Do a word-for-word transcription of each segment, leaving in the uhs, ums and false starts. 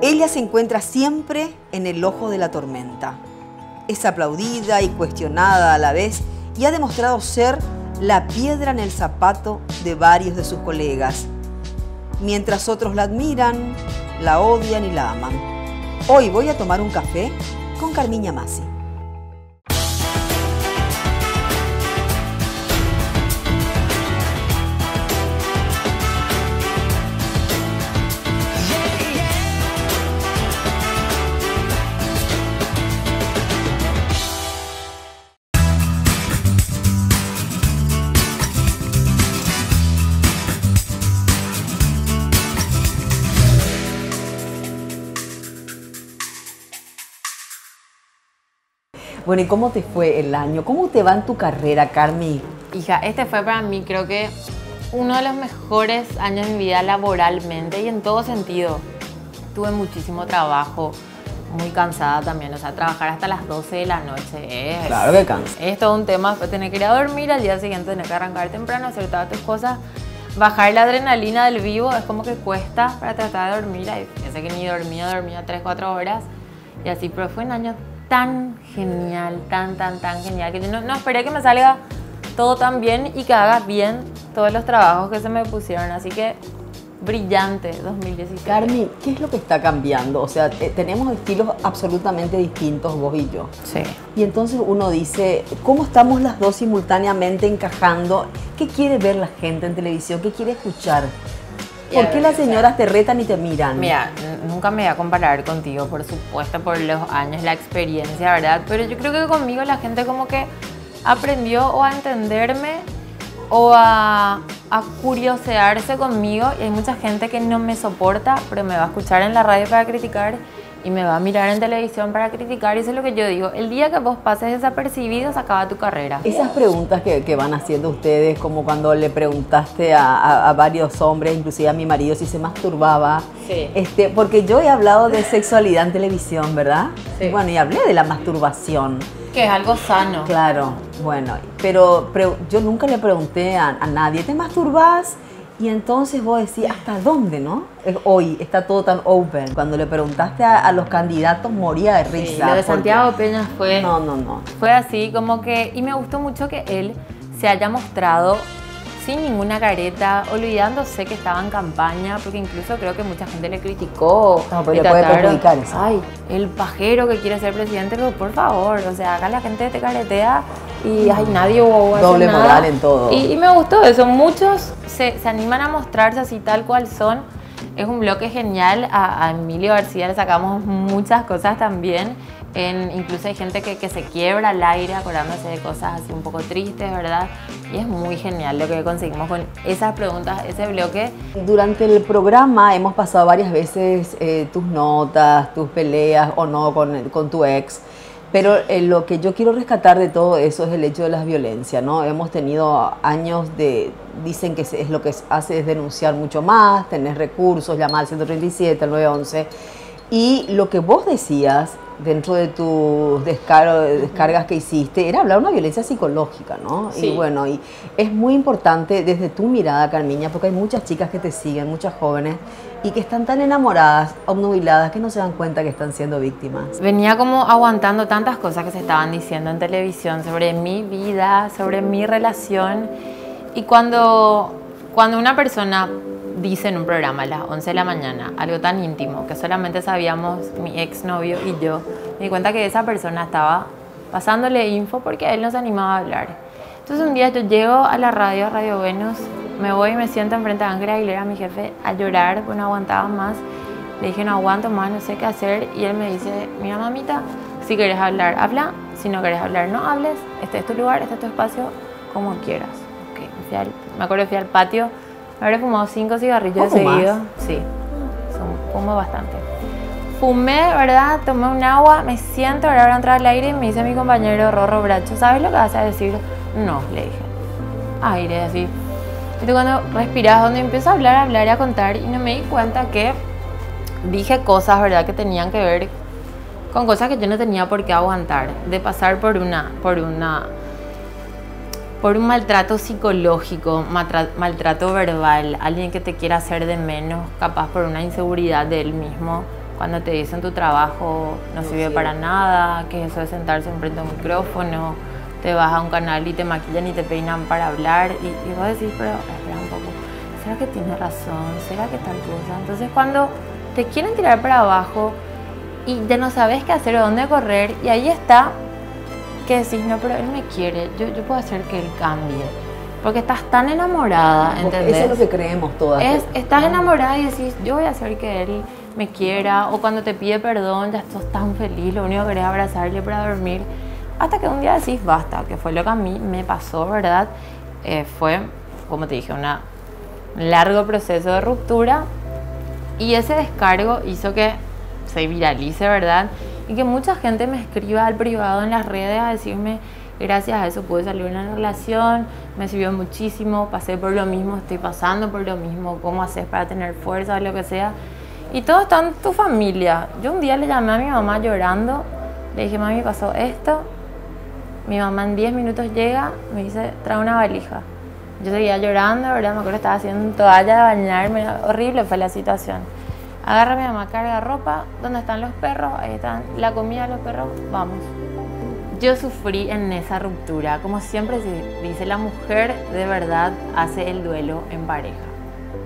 Ella se encuentra siempre en el ojo de la tormenta. Es aplaudida y cuestionada a la vez y ha demostrado ser la piedra en el zapato de varios de sus colegas. Mientras otros la admiran, la odian y la aman. Hoy voy a tomar un café con Carmiña Masi. Bueno, ¿y cómo te fue el año? ¿Cómo te va en tu carrera, Carmi? Hija, este fue para mí, creo que, uno de los mejores años de mi vida laboralmente y en todo sentido. Tuve muchísimo trabajo, muy cansada también. O sea, trabajar hasta las doce de la noche es... Claro que cansa. Es todo un tema, tener que ir a dormir, al día siguiente tener que arrancar temprano, hacer todas tus cosas. Bajar la adrenalina del vivo es como que cuesta para tratar de dormir. Ahí pensé que ni dormía, dormía tres, cuatro horas. Y así, pero fue un año tan genial, tan, tan, tan genial, que yo no, no esperé que me salga todo tan bien y que haga bien todos los trabajos que se me pusieron. Así que, brillante dos mil diecisiete. Carmi, ¿qué es lo que está cambiando? O sea, tenemos estilos absolutamente distintos vos y yo. Sí. Y entonces uno dice, ¿cómo estamos las dos simultáneamente encajando? ¿Qué quiere ver la gente en televisión? ¿Qué quiere escuchar? ¿Por qué las señoras te retan y te miran? Mira, nunca me voy a comparar contigo, por supuesto, por los años, la experiencia, ¿verdad? Pero yo creo que conmigo la gente como que aprendió o a entenderme o a, a curiosearse conmigo. Y hay mucha gente que no me soporta, pero me va a escuchar en la radio para criticar y me va a mirar en televisión para criticar. Y eso es lo que yo digo, el día que vos pases desapercibido se acaba tu carrera. Esas preguntas que, que van haciendo ustedes, como cuando le preguntaste a, a, a varios hombres, inclusive a mi marido, si se masturbaba. Sí. Este, porque yo he hablado de sexualidad en televisión, ¿verdad? Sí. Bueno, y hablé de la masturbación. Que es algo sano. Claro, bueno, pero, pero yo nunca le pregunté a, a nadie, ¿te masturbás? Y entonces vos decís, ¿hasta dónde, no? Hoy está todo tan open. Cuando le preguntaste a, a los candidatos, moría de risa. Sí, lo de Santiago Peña fue... No, no, no. Fue así, como que... Y me gustó mucho que él se haya mostrado sin ninguna careta, olvidándose que estaba en campaña, porque incluso creo que mucha gente le criticó. No, pero le puede perjudicar eso. Ay, el pajero que quiere ser presidente, pero por favor, o sea, acá la gente te caretea y ay, nadie bobo. Doble moral en todo. Y, y me gustó eso, muchos se, se animan a mostrarse así tal cual son. Es un bloque genial, a, a Emilio García le sacamos muchas cosas también. En, incluso hay gente que, que se quiebra al aire acordándose de cosas así un poco tristes, ¿verdad? Y es muy genial lo que conseguimos con esas preguntas, ese bloque. Durante el programa hemos pasado varias veces eh, tus notas, tus peleas o no con, con tu ex, pero eh, lo que yo quiero rescatar de todo eso es el hecho de las violencias, ¿no? Hemos tenido años de... Dicen que es lo que hace es denunciar mucho más, tener recursos, llamar al ciento treinta y siete, al nueve once. Y lo que vos decías dentro de tus descargas que hiciste era hablar de una violencia psicológica, ¿no? Sí. Y bueno, y es muy importante desde tu mirada, Carmiña, porque hay muchas chicas que te siguen, muchas jóvenes, y que están tan enamoradas, obnubiladas, que no se dan cuenta que están siendo víctimas. Venía como aguantando tantas cosas que se estaban diciendo en televisión sobre mi vida, sobre mi relación. Y cuando, cuando una persona... dice en un programa a las once de la mañana algo tan íntimo que solamente sabíamos mi exnovio y yo, me di cuenta que esa persona estaba pasándole info porque a él no se animaba a hablar. Entonces un día yo llego a la radio, a Radio Venus, me voy y me siento enfrente a Ángela Aguilera, mi jefe, a llorar, pues no aguantaba más. Le dije, no aguanto más, no sé qué hacer. Y él me dice, mira mamita, si querés hablar, habla. Si no querés hablar, no hables. Este es tu lugar, este es tu espacio, como quieras. Okay. Fui al, me acuerdo que fui al patio. Habré fumado cinco cigarrillos seguidos. Sí, fumo bastante. Fumé, ¿verdad? Tomé un agua, me siento, ahora voy a entrar al aire y me dice mi compañero Rorro Bracho, ¿sabes lo que vas a decir? No, le dije. Aire, así. Y tú cuando respiras, donde empiezo a hablar, a hablar y a contar, y no me di cuenta que dije cosas, ¿verdad? Que tenían que ver con cosas que yo no tenía por qué aguantar, de pasar por una, por una... por un maltrato psicológico, maltrato verbal, alguien que te quiera hacer de menos, capaz por una inseguridad de él mismo. cuando te dicen tu trabajo no, no sirve sí. para nada, que eso de sentarse enfrente a un micrófono, te vas a un canal y te maquillan y te peinan para hablar y, y vos decís, pero espera un poco, ¿será que tienes razón? ¿Será que tal cosa? Entonces cuando te quieren tirar para abajo y ya no sabes qué hacer o dónde correr, y ahí está que decís, no, pero él me quiere, yo, yo puedo hacer que él cambie. Porque estás tan enamorada, ¿entendés? Eso es lo que creemos todas. Es, estás enamorada y decís, yo voy a hacer que él me quiera. O cuando te pide perdón, ya estás tan feliz, lo único que querés es abrazarle para dormir. Hasta que un día decís, basta, que fue lo que a mí me pasó, ¿verdad? Eh, fue, como te dije, un largo proceso de ruptura. Y ese descargo hizo que se viralice, ¿verdad? Y que mucha gente me escriba al privado en las redes a decirme, gracias a eso pude salir de una relación, me sirvió muchísimo, pasé por lo mismo, estoy pasando por lo mismo, cómo haces para tener fuerza, lo que sea. Y todo está en tu familia. Yo un día le llamé a mi mamá llorando, le dije, mami, pasó esto. Mi mamá en diez minutos llega, me dice, trae una valija. Yo seguía llorando, ¿verdad? Me acuerdo que estaba haciendo toalla de bañarme, horrible fue la situación. Agarra a mi mamá, carga ropa, ¿dónde están los perros? Ahí están la comida de los perros, vamos. Yo sufrí en esa ruptura, como siempre se dice, la mujer de verdad hace el duelo en pareja.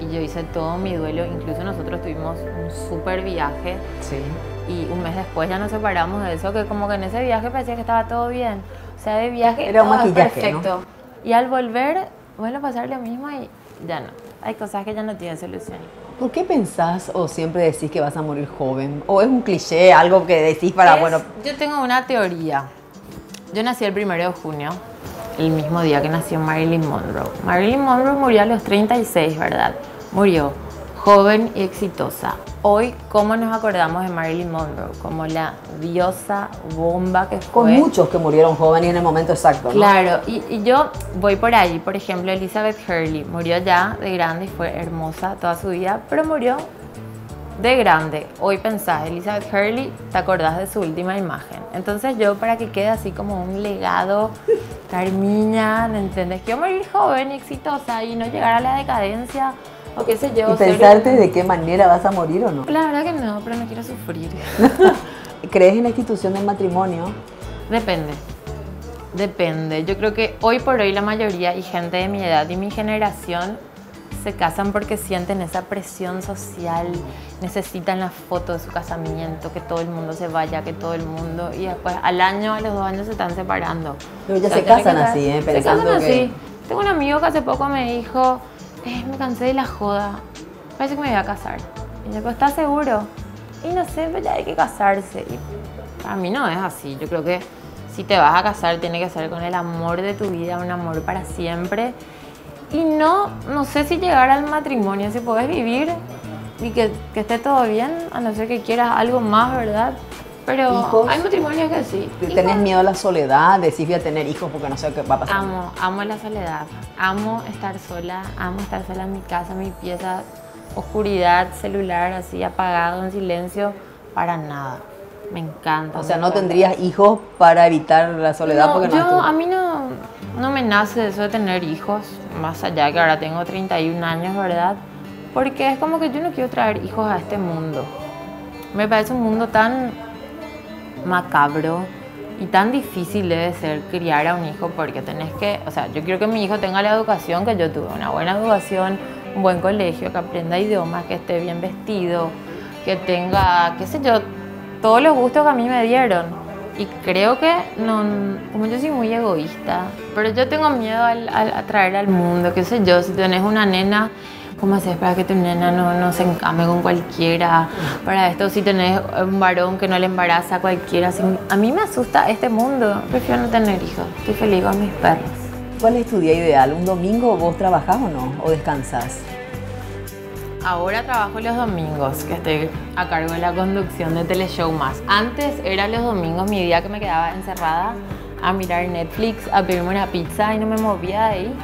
Y yo hice todo mi duelo, incluso nosotros tuvimos un súper viaje. Sí. Y un mes después ya nos separamos de eso, que como que en ese viaje parecía que estaba todo bien. O sea, de viaje era un maquillaje, perfecto, ¿no? Y al volver, vuelvo a pasar lo mismo y ya no. Hay cosas que ya no tienen solución. ¿Por qué pensás o siempre decís que vas a morir joven? ¿O es un cliché, algo que decís para, es, bueno...? Yo tengo una teoría. Yo nací el primero de junio, el mismo día que nació Marilyn Monroe. Marilyn Monroe murió a los treinta y seis, ¿verdad? Murió joven y exitosa. Hoy, ¿cómo nos acordamos de Marilyn Monroe? Como la diosa bomba que fue. Con muchos que murieron jóvenes en el momento exacto, ¿no? Claro, y, y yo voy por ahí. Por ejemplo, Elizabeth Hurley murió ya de grande y fue hermosa toda su vida, pero murió de grande. Hoy pensás, Elizabeth Hurley, te acordás de su última imagen. Entonces yo, para que quede así como un legado, Carmiña, ¿me entendés? Quiero morir joven y exitosa y no llegar a la decadencia o qué sé yo. Y pensarte un... de qué manera vas a morir o no. La verdad que no, pero no quiero sufrir. ¿Crees en la institución del matrimonio? Depende. Depende. Yo creo que hoy por hoy la mayoría y gente de mi edad y mi generación se casan porque sienten esa presión social, necesitan la foto de su casamiento, que todo el mundo se vaya, que todo el mundo... Y después al año, a los dos años se están separando. Pero ya o sea, se casan así, ¿eh? Pensando se casan que... así. Tengo un amigo que hace poco me dijo, eh, me cansé de la joda, parece que me voy a casar. Y yo, pues, ¿estás seguro? Y no sé, pero ya hay que casarse. Y para mí no es así. Yo creo que si te vas a casar, tiene que ser con el amor de tu vida, un amor para siempre. Y no, no sé si llegar al matrimonio, si podés vivir y que, que esté todo bien, a no ser que quieras algo más, ¿verdad? Pero ¿hijos? Hay matrimonios que sí. ¿Tenés ¿Hijos? Miedo a la soledad? Decís, voy a tener hijos porque no sé qué va a pasar. Amo, amo la soledad. Amo estar sola, amo estar sola en mi casa, en mi pieza, oscuridad, celular así apagado, en silencio, para nada. Me encanta. O sea, ¿no tendrías hijos para evitar la soledad? No, porque no yo, tú... a mí no, no me nace eso de tener hijos, más allá que ahora tengo treinta y un años, ¿verdad? Porque es como que yo no quiero traer hijos a este mundo. Me parece un mundo tan macabro y tan difícil debe ser criar a un hijo, porque tenés que, o sea, yo quiero que mi hijo tenga la educación que yo tuve, una buena educación, un buen colegio, que aprenda idiomas, que esté bien vestido, que tenga, qué sé yo, todos los gustos que a mí me dieron. Y creo que, no, como yo soy muy egoísta, pero yo tengo miedo al, al, a traer al mundo, qué sé yo, si tenés una nena, ¿cómo haces para que tu nena no, no se encame con cualquiera? Para esto, si tenés un varón que no le embaraza a cualquiera, si, a mí me asusta este mundo, prefiero no tener hijos, estoy feliz con mis perros. ¿Cuál es tu día ideal? ¿Un domingo vos trabajás o no? ¿O descansás? Ahora trabajo los domingos, que estoy a cargo de la conducción de Teleshow Más. Antes era los domingos mi día que me quedaba encerrada a mirar Netflix, a pedirme una pizza y no me movía de ahí.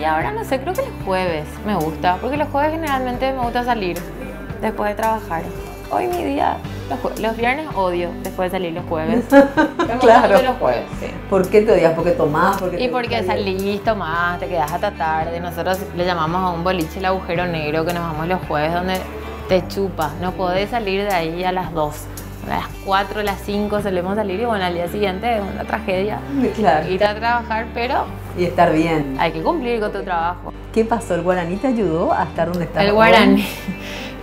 Y ahora no sé, creo que los jueves me gusta, porque los jueves generalmente me gusta salir después de trabajar. Hoy mi día, los, los viernes odio después de salir los jueves. Claro. Los jueves, sí. ¿Por qué te odias? ¿Porque tomás? Porque y porque salís, tomás, te quedás hasta tarde. Nosotros le llamamos a un boliche el agujero negro, que nos vamos los jueves, donde te chupa, no podés salir de ahí a las dos. A las cuatro, a las cinco solemos salir y bueno, al día siguiente es una tragedia. Claro. Ir a trabajar, pero... Y estar bien. Hay que cumplir con tu trabajo. ¿Qué pasó? ¿El guaraní te ayudó a estar donde estás? El guaraní.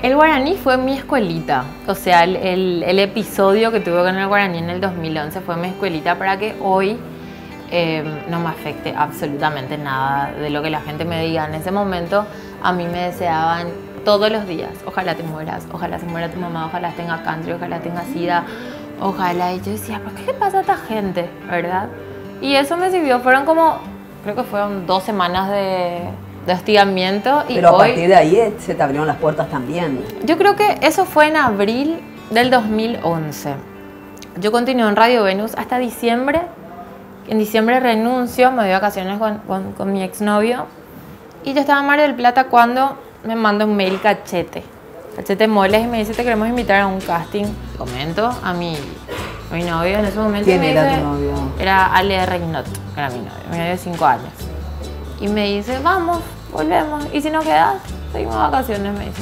El guaraní fue mi escuelita. O sea, el, el, el episodio que tuve con el guaraní en el dos mil once fue mi escuelita para que hoy eh, no me afecte absolutamente nada de lo que la gente me diga. En ese momento a mí me deseaban todos los días: ojalá te mueras, ojalá se muera tu mamá, ojalá tenga country, ojalá tenga sida, ojalá. Y yo decía, ¿por qué le pasa a esta gente? ¿Verdad? Y eso me sirvió. Fueron como, creo que fueron dos semanas de, de hostigamiento. Y pero a hoy, partir de ahí se te abrieron las puertas también. Yo creo que eso fue en abril del dos mil once. Yo continué en Radio Venus hasta diciembre. En diciembre renuncio, me voy a vacaciones con, con, con mi exnovio. Y yo estaba en Mar del Plata cuando me manda un mail Cachete, Cachete Moles, y me dice: te queremos invitar a un casting. Comento a mi, a mi novio en ese momento. ¿Quién me era dice, tu novio? Era Ale Reynotto, era mi novio, mi novio de cinco años. Y me dice: vamos, volvemos, y si no quedas, seguimos vacaciones, me dice.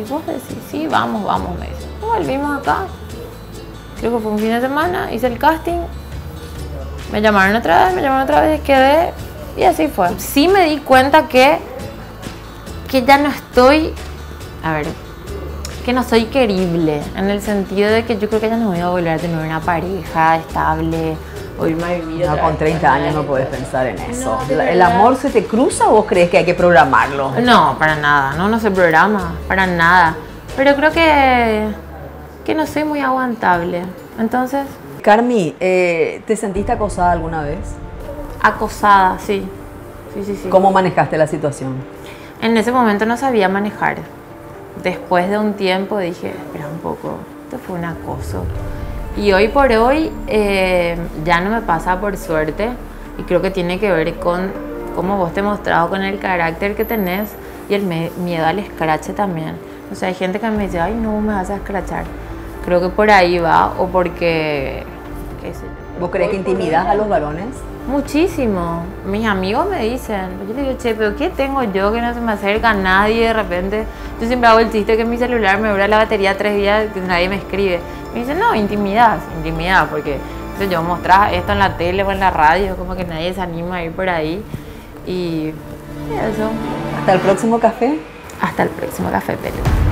Y vos decís: sí, vamos, vamos, me dice. Volvimos acá, creo que fue un fin de semana, hice el casting, me llamaron otra vez, me llamaron otra vez, quedé, y así fue. Sí me di cuenta que que ya no estoy, a ver, que no soy querible, en el sentido de que yo creo que ya no voy a volver a tener una pareja estable o irme a vivir. No, con treinta años no podés pensar en eso. No, ¿el amor se te cruza o vos crees que hay que programarlo? No, para nada, no, no se programa, para nada. Pero creo que, que no soy muy aguantable, entonces... Carmi, eh, ¿te sentiste acosada alguna vez? Acosada, sí. Sí, sí, sí. ¿Cómo manejaste la situación? En ese momento no sabía manejar. Después de un tiempo dije, espera un poco, esto fue un acoso. Y hoy por hoy eh, ya no me pasa, por suerte, y creo que tiene que ver con cómo vos te mostrás, con el carácter que tenés y el miedo al escrache también. O sea, hay gente que me dice, ay, no me vas a escrachar. Creo que por ahí va, o porque... ¿Qué sé yo? ¿Vos crees que intimidás a los varones? Muchísimo. Mis amigos me dicen, yo le digo, che, pero ¿qué tengo yo que no se me acerca a nadie de repente? Yo siempre hago el chiste que mi celular me dura la batería tres días que nadie me escribe. Me dicen, no, intimidad, intimidad, porque no sé, yo mostraba esto en la tele o en la radio, como que nadie se anima a ir por ahí. Y eso. ¿Hasta el próximo café? Hasta el próximo café, Pelu.